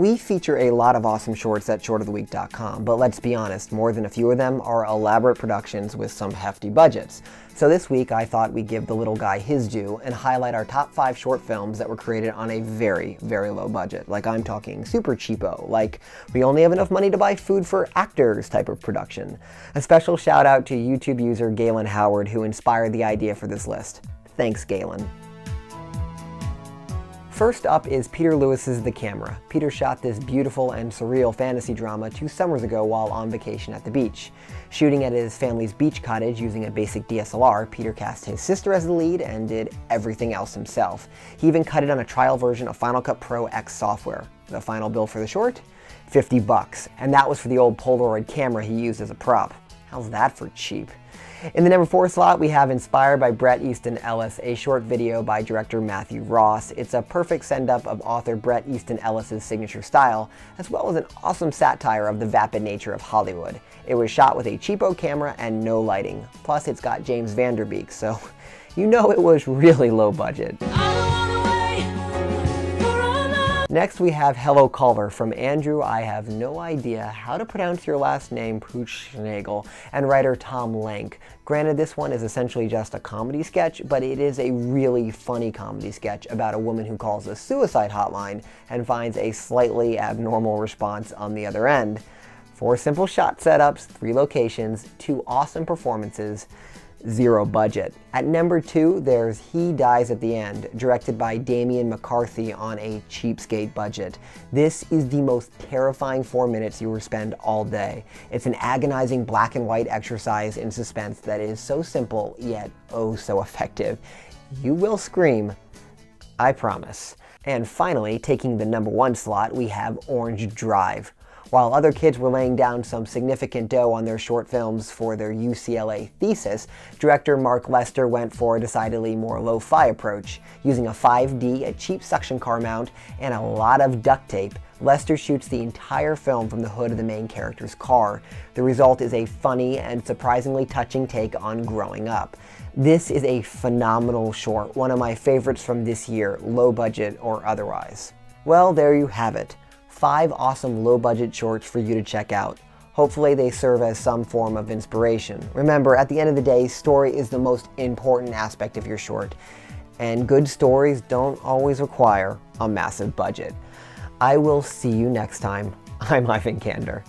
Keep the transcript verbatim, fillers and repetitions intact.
We feature a lot of awesome shorts at short of the week dot com, but let's be honest, more than a few of them are elaborate productions with some hefty budgets. So this week I thought we'd give the little guy his due and highlight our top five short films that were created on a very, very low budget. Like, I'm talking super cheapo, like we only have enough money to buy food for actors type of production. A special shout out to YouTube user Galen Howard, who inspired the idea for this list. Thanks, Galen. First up is Peter Lewis's The Camera. Peter shot this beautiful and surreal fantasy drama two summers ago while on vacation at the beach. Shooting at his family's beach cottage using a basic D S L R, Peter cast his sister as the lead and did everything else himself. He even cut it on a trial version of Final Cut Pro X software. The final bill for the short? fifty bucks. And that was for the old Polaroid camera he used as a prop. How's that for cheap? In the number four slot, we have Inspired by Bret Easton Ellis, a short video by director Matthew Ross. It's a perfect send-up of author Bret Easton Ellis' signature style, as well as an awesome satire of the vapid nature of Hollywood. It was shot with a cheapo camera and no lighting. Plus, it's got James Vanderbeek, so you know it was really low budget. Next, we have Hello Culver from Andrew, I have no idea how to pronounce your last name, Putschoegl, and writer Tom Lank. Granted, this one is essentially just a comedy sketch, but it is a really funny comedy sketch about a woman who calls a suicide hotline and finds a slightly abnormal response on the other end. Four simple shot setups, three locations, two awesome performances, zero budget. At number two, there's He Dies at the End, directed by Damian McCarthy on a cheapskate budget. This is the most terrifying four minutes you will spend all day. It's an agonizing black and white exercise in suspense that is so simple, yet oh so effective. You will scream, I promise. And finally, taking the number one slot, we have Orange Drive. While other kids were laying down some significant dough on their short films for their U C L A thesis, director Mark Lester went for a decidedly more lo-fi approach. Using a five D, a cheap suction car mount, and a lot of duct tape, Lester shoots the entire film from the hood of the main character's car. The result is a funny and surprisingly touching take on growing up. This is a phenomenal short, one of my favorites from this year, low budget or otherwise. Well, there you have it. Five awesome low-budget shorts for you to check out. Hopefully they serve as some form of inspiration. Remember, at the end of the day, story is the most important aspect of your short, and good stories don't always require a massive budget. I will see you next time. I'm Ivan Kander.